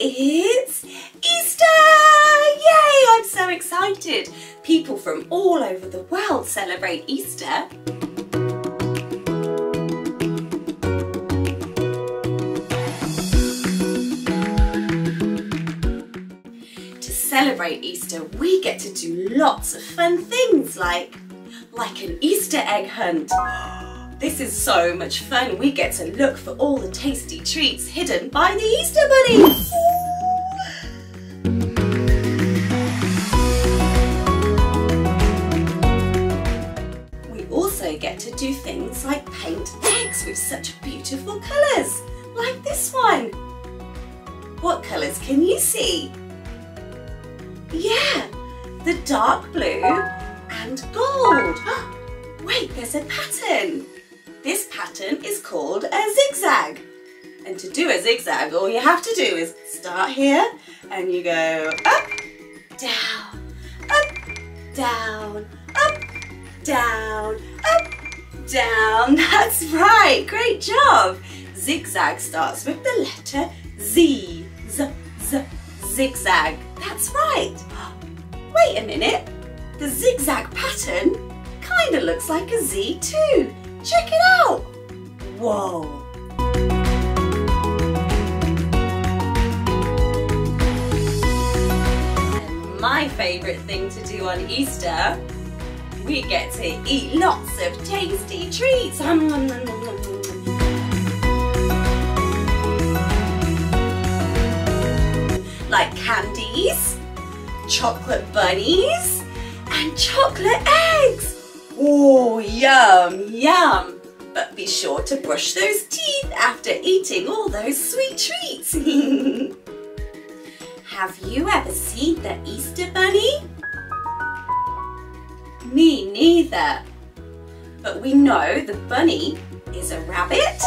it's Easter! Yay, I'm so excited. People from all over the world celebrate Easter. To celebrate Easter, we get to do lots of fun things like an Easter egg hunt. This is so much fun. We get to look for all the tasty treats hidden by the Easter Bunny. We also get to do things like paint eggs with such beautiful colours, like this one. What colours can you see? Yeah, the dark blue and gold. Wait, there's a pattern. This pattern is called a zigzag. And to do a zigzag, all you have to do is start here and you go up, down, up, down, up, down. That's right, great job. Zigzag starts with the letter Z, Z, Z, zigzag. That's right. Wait a minute, the zigzag pattern kind of looks like a Z too. Check it out! Whoa! And my favourite thing to do on Easter, we get to eat lots of tasty treats! Like candies, chocolate bunnies, and chocolate eggs! Oh, yum, yum! But be sure to brush those teeth after eating all those sweet treats! Have you ever seen the Easter Bunny? Me neither. But we know the bunny is a rabbit.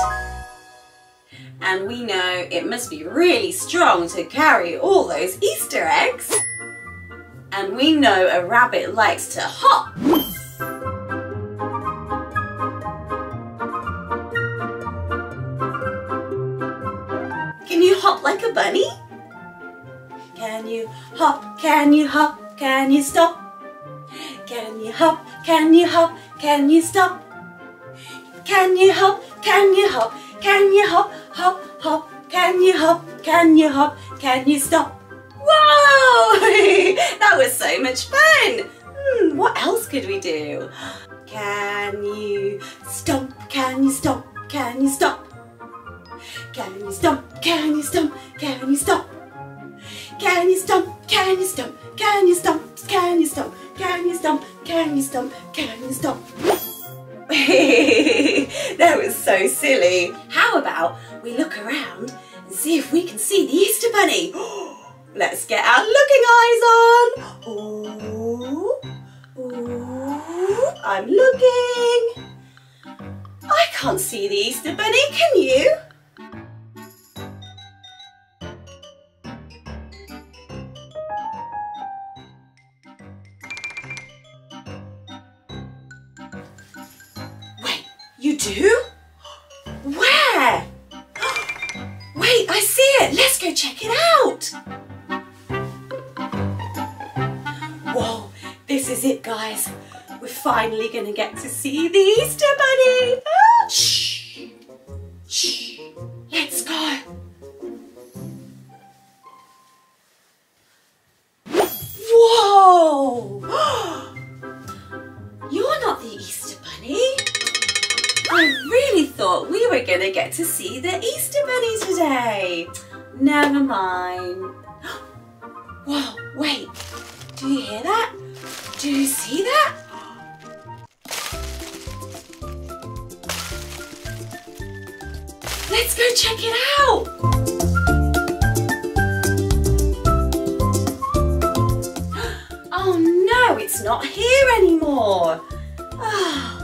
And we know it must be really strong to carry all those Easter eggs. And we know a rabbit likes to hop. Can you hop like a bunny? Can you hop, can you hop, can you stop? Can you hop, can you hop, can you stop? Can you hop, can you hop, can you hop, hop, hop, can you hop, can you hop, can you stop? Wow! That was so much fun! What else could we do? Can you stomp, can you stomp, can you stop? Can you stomp? Can you stomp? Can you stomp? Can you stomp? Can you stomp? Can you stomp? Can you stomp? Can you stomp? Can you stomp? Can you stomp? That was so silly. How about we look around and see if we can see the Easter Bunny? Let's get our looking eyes on. Ooh, I'm looking. I can't see the Easter Bunny, can you? You do? Where? Wait, I see it. Let's go check it out. Whoa, this is it, guys. We're finally going to get to see the Easter Bunny. Ah, shh, shh, let's go. Whoa. You're not the Easter Bunny. I really thought we were going to get to see the Easter Bunny today. Never mind. Whoa, wait. Do you hear that? Do you see that? Let's go check it out. Oh no, it's not here anymore. Oh.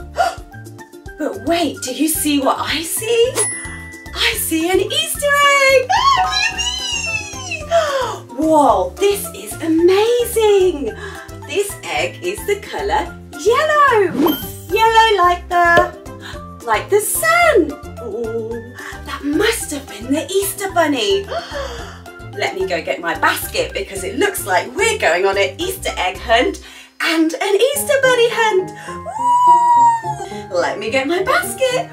But wait, do you see what I see? I see an Easter egg! Oh, yippee! Whoa, this is amazing! This egg is the colour yellow! Yellow like the sun! Oh, that must have been the Easter Bunny! let me go get my basket because it looks like we're going on an Easter egg hunt and an Easter bunny hunt. Woo! Let me get my basket.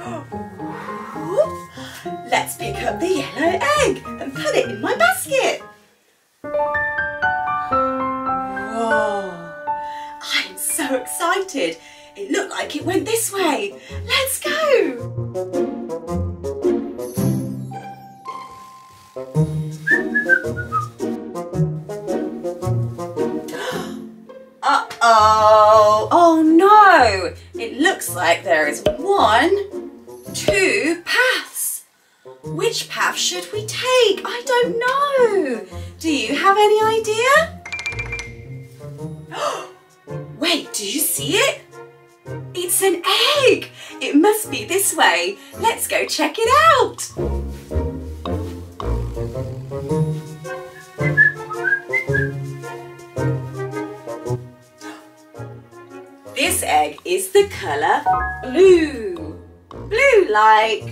Woo! Let's pick up the yellow egg and put it in my basket. Whoa! I'm so excited. It looked like it went this way. Let's go. Uh-oh, oh no, it looks like there is 1, 2 paths. Which path should we take? I don't know. Do you have any idea? Wait, do you see it? It's an egg. It must be this way. Let's go check it out. This egg is the colour blue. Blue like,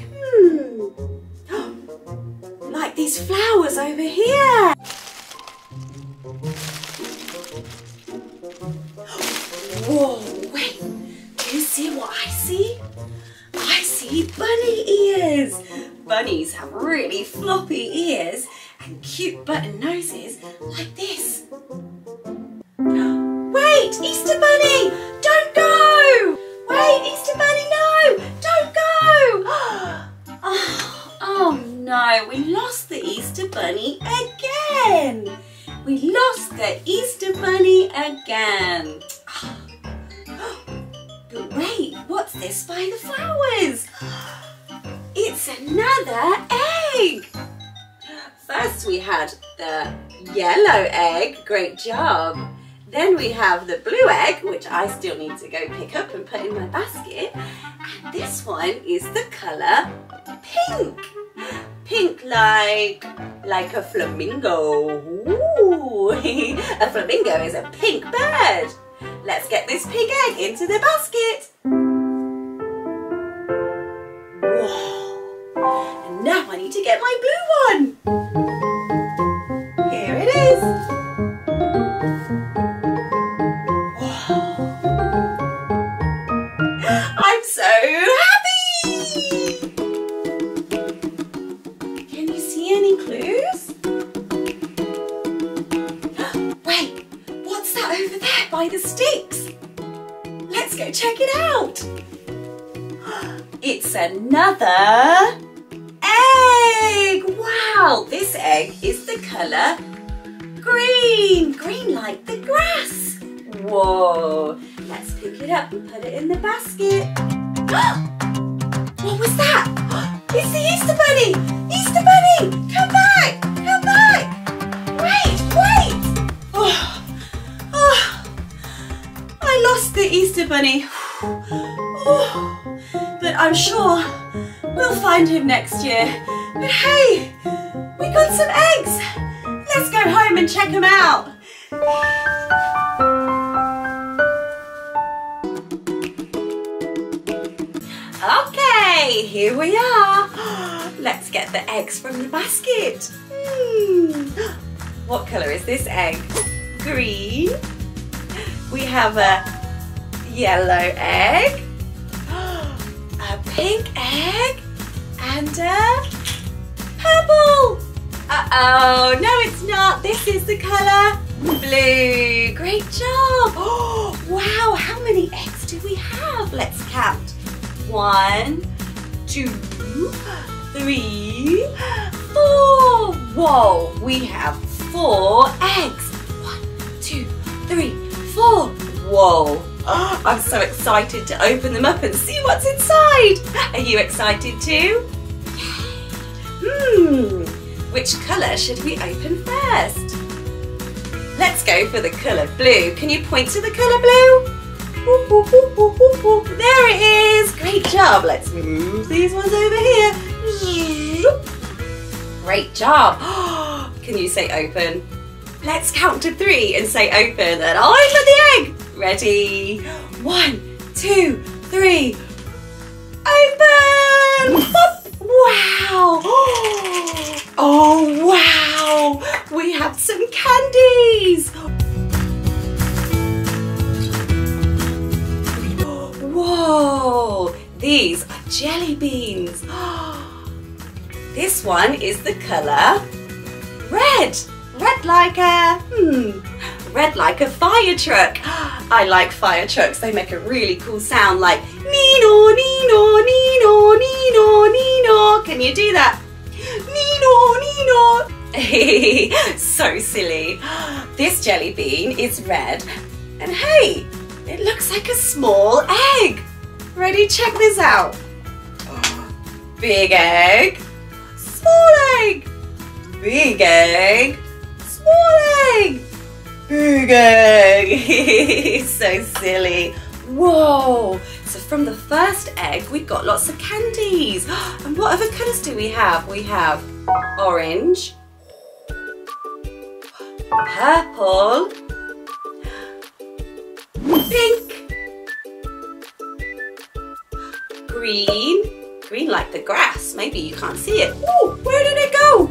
like these flowers over here. Whoa, wait, do you see what I see? I see bunny ears. Bunnies have really floppy ears and cute button noses like this. Wait, Easter bunny, don't go! Wait, Easter bunny, no, don't go! Oh no, we lost the Easter bunny again. We lost the Easter bunny again. But wait, what's this by the flowers? It's another egg. First we had the yellow egg, great job. Then we have the blue egg, which I still need to go pick up and put in my basket. And this one is the colour pink. Pink like a flamingo. Ooh. A flamingo is a pink bird. Let's get this pink egg into the basket. Whoa. And now I need to get my blue one. Here it is. So happy! Can you see any clues? Wait, what's that over there by the sticks? Let's go check it out. It's another egg. Wow, this egg is the colour green. Green like the grass. Whoa. Let's pick it up and put it in the basket. What was that? It's the Easter bunny! Easter bunny! Come back! Come back! Wait! Wait! Oh, I lost the Easter bunny. Oh, but I'm sure we'll find him next year. But hey, we got some eggs. Let's go home and check them out. Okay, here we are. Let's get the eggs from the basket. What colour is this egg? Green. We have a yellow egg, a pink egg, and a purple. Uh-oh, no it's not. This is the colour blue. Great job. Wow, how many eggs do we have? Let's count. 1, 2, 3, 4. Whoa, we have 4 eggs. 1, 2, 3, 4. Whoa, oh, I'm so excited to open them up and see what's inside. Are you excited too? Which colour should we open first? Let's go for the colour blue. Can you point to the colour blue? There it is! Great job! Let's move these ones over here. Great job! Can you say open? Let's count to 3 and say open and I'll open the egg! Ready? 1, 2, 3. Open! Wow! Oh wow! candies! Whoa! These are jelly beans. This one is the colour red. Red like a red like a fire truck. I like fire trucks. They make a really cool sound like Nino, Nino, Nino, Nino, Nino. Can you do that? Nino, Nino. So silly. This jelly bean is red, and hey, it looks like a small egg. Ready? Check this out. Big egg. Small egg. Big egg. Small egg. Big egg. So silly. Whoa. So from the first egg we've got lots of candies. And what other colours do we have? We have orange, purple, pink, green. Green like the grass, maybe you can't see it. Oh, where did it go?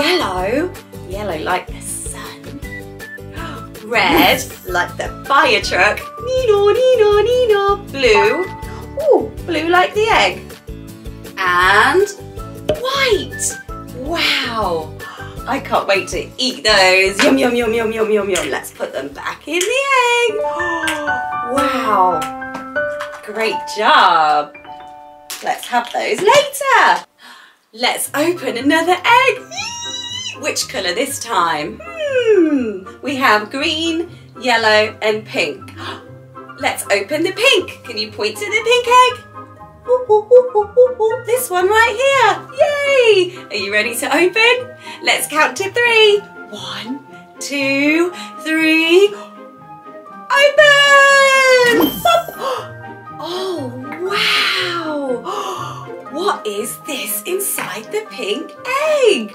Yellow, yellow like the sun. Red like the fire truck. Nino, Nino, Nino. Blue, oh, blue like the egg. And white. Wow, I can't wait to eat those. Yum, yum, yum, yum, yum, yum, yum. Let's put them back in the egg. Wow, great job. Let's have those later. Let's open another egg. Which colour this time? We have green, yellow and pink. Let's open the pink. Can you point to the pink egg? Ooh, ooh, ooh, ooh, ooh, ooh. This one right here. Yay! Are you ready to open? Let's count to three. 1, 2, 3. Open! Pop. Oh, wow! What is this inside the pink egg?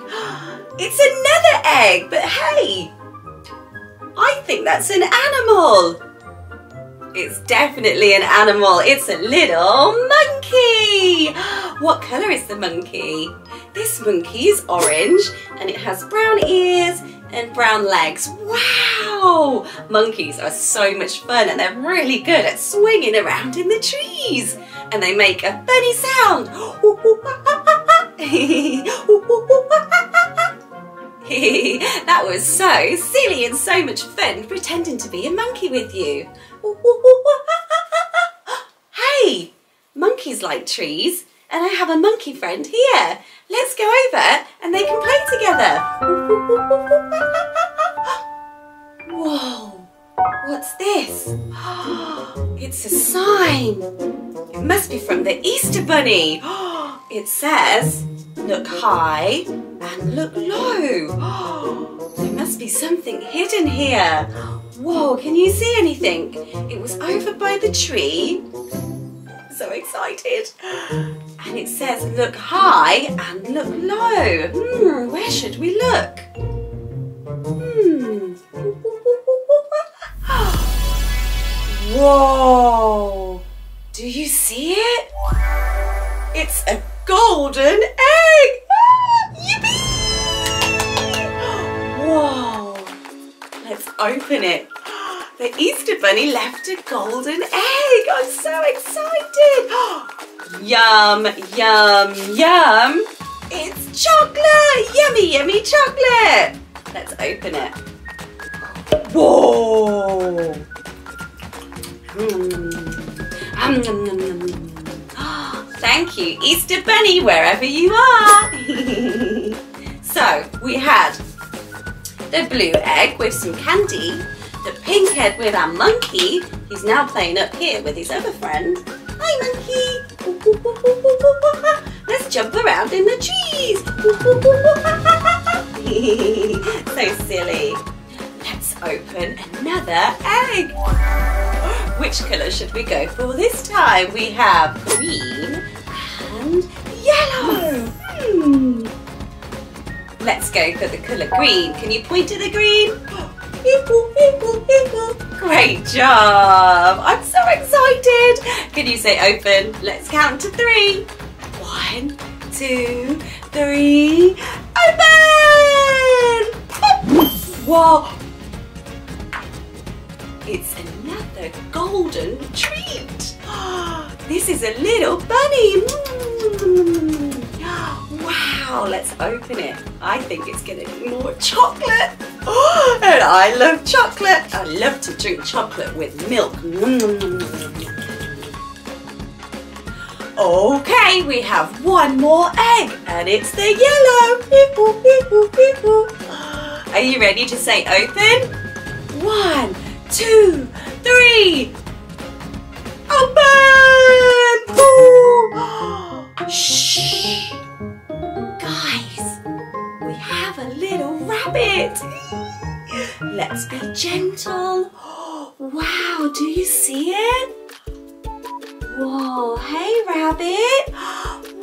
It's another egg, but hey, I think that's an animal. It's definitely an animal. It's a little monkey. What colour is the monkey? This monkey is orange and it has brown ears and brown legs. Wow! Monkeys are so much fun and they're really good at swinging around in the trees. And they make a funny sound. That was so silly and so much fun pretending to be a monkey with you. Hey! Monkeys like trees and I have a monkey friend here. Let's go over and they can play together. Whoa, what's this? It's a sign. It must be from the Easter Bunny. It says, look high and look low. There must be something hidden here. Whoa, can you see anything? It was over by the tree. So excited. And it says look high and look low. Where should we look? Whoa! Do you see it? It's a golden egg! Yippee! Whoa! Let's open it. The Easter Bunny left a golden egg. I'm so excited. Yum, yum, yum. It's chocolate. Yummy, yummy chocolate. Let's open it. Whoa. Thank you, Easter Bunny, wherever you are. So we had the blue egg with some candy. The pink head with our monkey, who's now playing up here with his other friend. Hi monkey! Let's jump around in the trees! So silly. Let's open another egg. Which colour should we go for this time? We have green and yellow. Let's go for the colour green. Can you point to the green? Great job! I'm so excited! Can you say open? Let's count to three. 1, 2, 3, open! Wow! It's another golden treat! This is a little bunny! Wow, let's open it. I think it's going to be more chocolate. And I love chocolate. I love to drink chocolate with milk. Okay, we have one more egg and it's the yellow. Are you ready to say open? 1, 2, 3. Open! Ooh. Shh! Guys, we have a little rabbit. Let's be gentle. Wow, do you see it? Whoa, hey rabbit.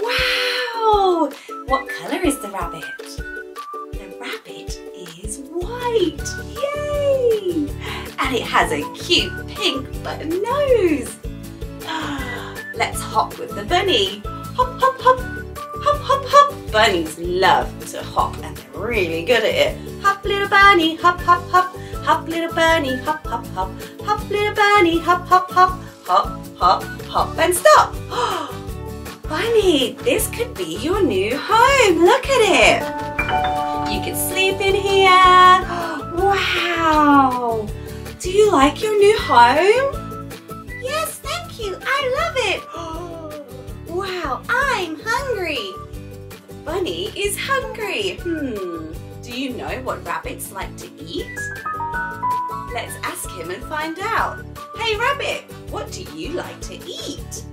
Wow! What colour is the rabbit? The rabbit is white. Yay! And it has a cute pink button nose. Let's hop with the bunny. Hop, hop, hop. Hop, hop, hop. Bunnies love to hop and they're really good at it. Hop, little bunny. Hop, hop, hop. Hop, little bunny. Hop, hop, hop. Hop, little bunny. Hop, hop, hop. Hop, hop, hop and stop. Bunny, this could be your new home. Look at it. You can sleep in here. Wow. Do you like your new home? Yes, thank you. I love it. Wow, I'm hungry. Bunny is hungry. Do you know what rabbits like to eat? Let's ask him and find out. Hey rabbit, what do you like to eat?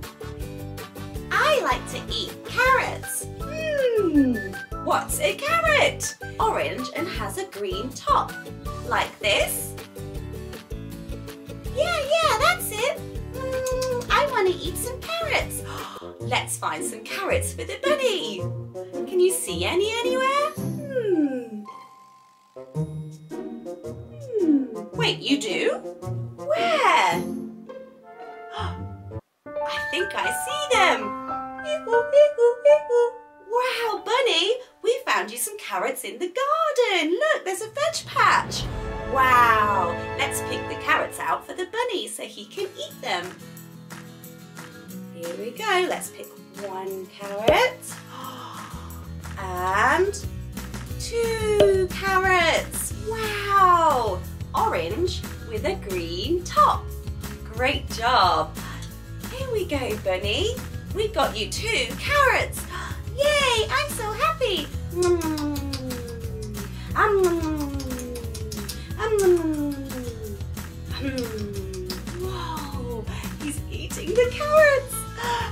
I like to eat carrots. What's a carrot? Orange and has a green top. Like this? Yeah, that's it. I want to eat some carrots. Let's find some carrots for the bunny. Can you see any anywhere? Wait, you do? Where? I think I see them. Wow, bunny, we found you some carrots in the garden. Look, there's a veg patch. Wow, let's pick the carrots out for the bunny so he can eat them. Here we go, let's pick one carrot and 2 carrots. Wow, orange with a green top. Great job. Here we go, bunny. We got you 2 carrots. Yay, I'm so happy. Whoa, he's eating the carrots.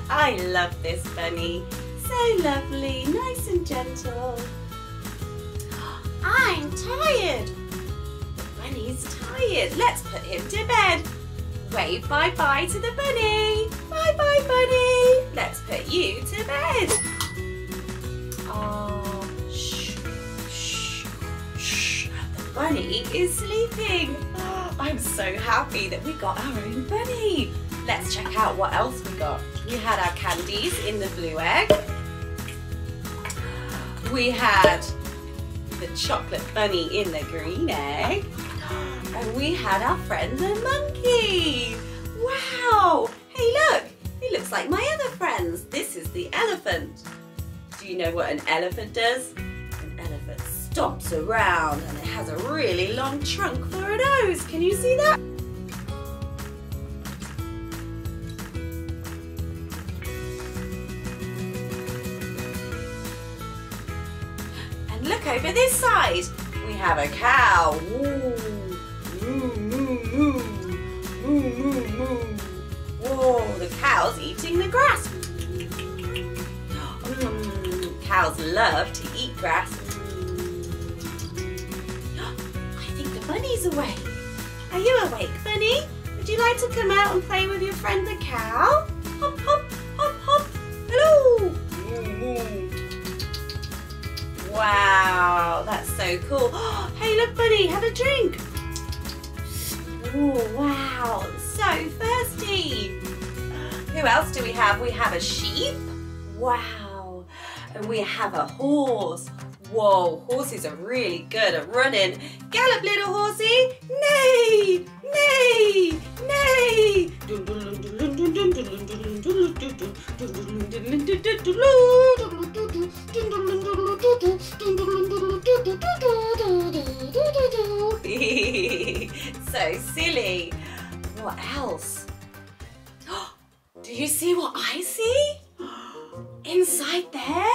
I love this bunny. So lovely, nice and gentle. I'm tired. The bunny's tired. Let's put him to bed. Wave bye-bye to the bunny. Bye-bye, bunny. Let's put you to bed. Oh, shh, shh, shh. The bunny is sleeping. Oh, I'm so happy that we got our own bunny. Let's check out what else we got. We had our candies in the blue egg. We had the chocolate bunny in the green egg, and we had our friend the monkey. Wow, hey look, he looks like my other friends. This is the elephant. Do you know what an elephant does? An elephant stomps around and it has a really long trunk for a nose. Can you see that? Look over this side. We have a cow. Ooh, moo, moo, moo. Moo, moo, moo. Whoa, the cow's eating the grass. Cows love to eat grass. I think the bunny's awake. Are you awake, bunny? Would you like to come out and play with your friend the cow? Hop, hop, hop, hop. Hello. Moo, moo. Wow, that's so cool. Oh, hey, look, buddy, have a drink. Oh, wow, so thirsty. Who else do we have? We have a sheep. Wow. And we have a horse. Whoa, horses are really good at running. Gallop, little horsey! Neigh! Neigh! Neigh! So silly. What else? Do you see what I see? Inside there?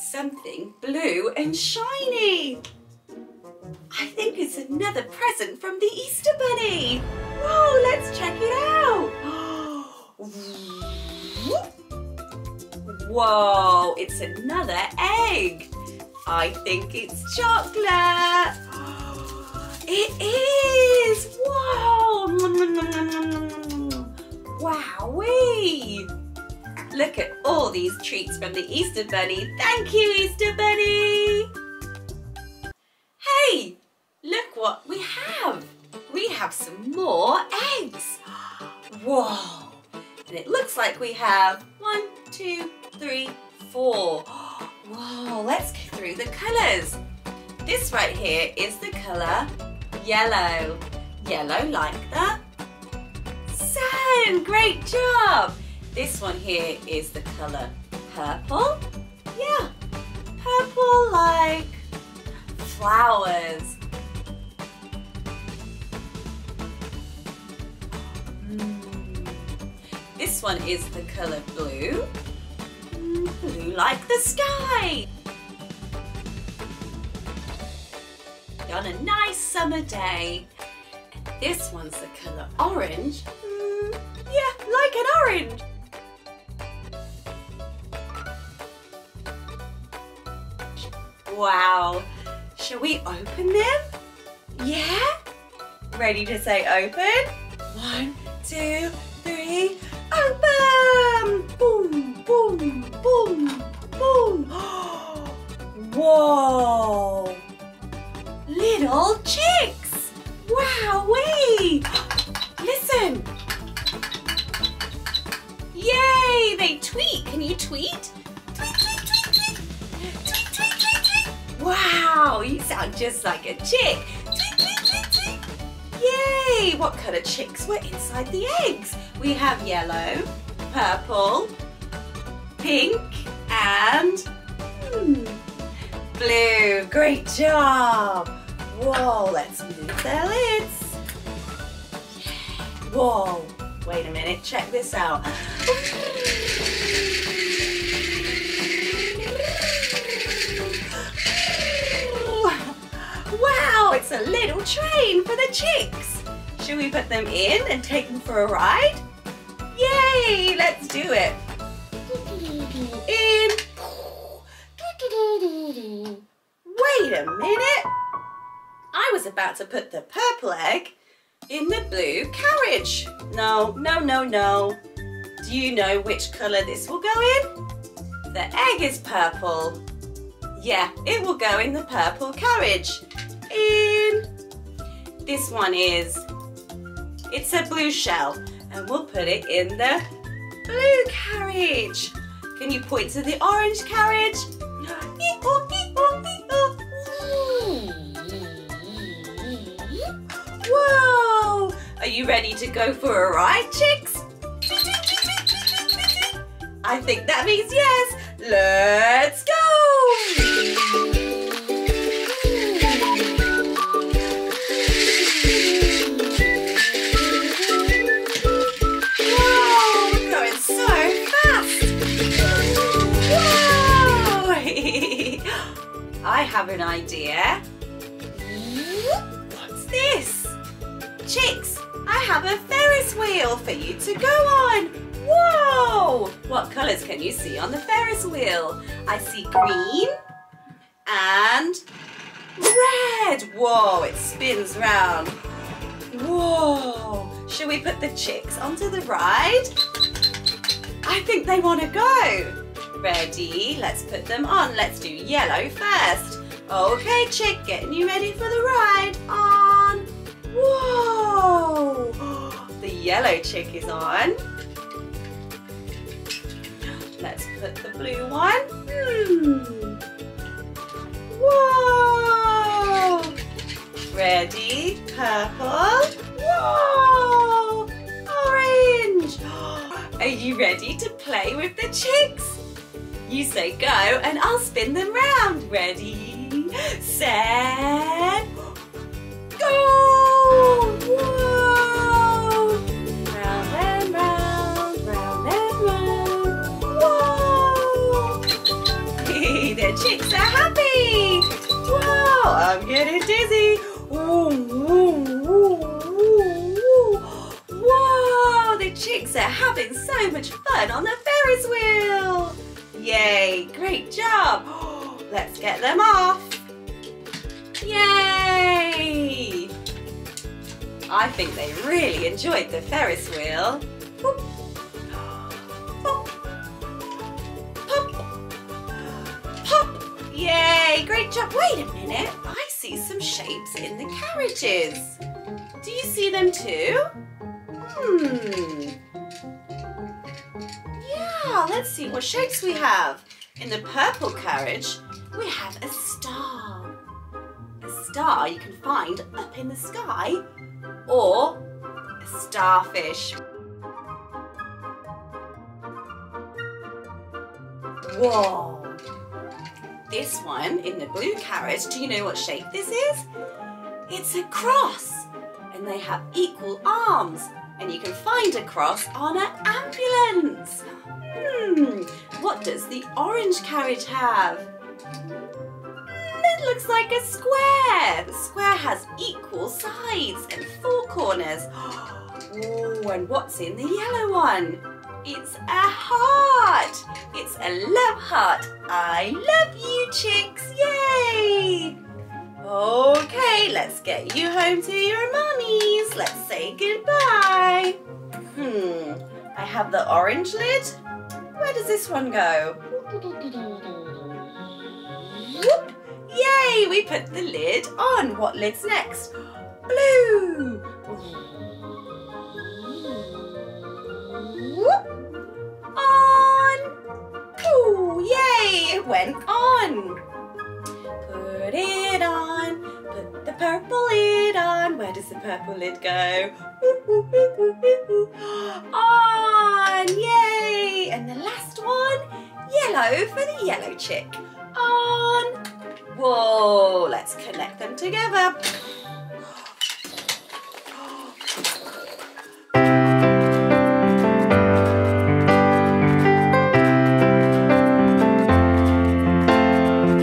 Something blue and shiny. I think it's another present from the Easter Bunny. Whoa, let's check it out. Whoa, it's another egg. I think it's chocolate. It is. Whoa. Wowee. Look at all these treats from the Easter Bunny. Thank you, Easter Bunny! Hey, look what we have. We have some more eggs. Whoa! And it looks like we have 1, 2, 3, 4. Whoa, let's go through the colours. This right here is the colour yellow. Yellow like the sun. Great job! This one here is the colour purple. Yeah, purple like flowers. This one is the colour blue. Blue like the sky. On a nice summer day. And this one's the colour orange. Yeah, like an orange. Wow, shall we open them? Yeah? Ready to say open? 1, 2, 3, open! Boom, boom, boom, boom. Whoa! Little chicks! Wowee! Listen! Yay, they tweet. Can you tweet? Wow, you sound just like a chick. Tweet, tweet, tweet, tweet. Yay! What colour chicks were inside the eggs? We have yellow, purple, pink, and blue. Great job! Whoa, let's move their lids. Whoa, wait a minute, check this out. Wow, it's a little train for the chicks. Should we put them in and take them for a ride? Yay, let's do it. In. Wait a minute. I was about to put the purple egg in the blue carriage. No, no, no, no. Do you know which colour this will go in? The egg is purple. Yeah, it will go in the purple carriage. In. This one is, it's a blue shell, and we'll put it in the blue carriage. Can you point to the orange carriage? Whoa! Are you ready to go for a ride, chicks? I think that means yes. Let's go! I have an idea. What's this? Chicks, I have a Ferris wheel for you to go on. Whoa! What colours can you see on the Ferris wheel? I see green and red. Whoa, it spins round. Whoa! Shall we put the chicks onto the ride? I think they want to go. Ready? Let's put them on. Let's do yellow first. Okay, chick, getting you ready for the ride. On. Whoa! The yellow chick is on. Let's put the blue one. Ready? Purple. Whoa! Orange. Are you ready to play with the chicks? You say go and I'll spin them round. Ready, set, go! Whoa! Round and round, round and round. Whoa! The chicks are happy! Whoa! I'm getting dizzy! Ooh, ooh, ooh, ooh. Whoa! The chicks are having so much fun on the Ferris wheel! Yay, great job! Let's get them off! Yay! I think they really enjoyed the Ferris wheel. Whoop. Pop. Pop. Pop! Yay, great job! Wait a minute, I see some shapes in the carriages. Do you see them too? Let's see what shapes we have. In the purple carriage, we have a star. A star you can find up in the sky, or a starfish. Whoa! This one in the blue carriage, do you know what shape this is? It's a cross, and they have equal arms, and you can find a cross on an ambulance. What does the orange carriage have? It looks like a square. The square has equal sides and four corners. Oh, and what's in the yellow one? It's a heart. It's a love heart. I love you, chicks. Yay! Okay, let's get you home to your mummies. Let's say goodbye. I have the orange lid. Where does this one go? Whoop. Yay, we put the lid on. What lid's next? Blue. Whoop. On. Cool, yay, it went on. Put it on. Put the purple lid on. Where does the purple lid go? On, yay! And the last one, yellow for the yellow chick. On. Whoa, let's connect them together.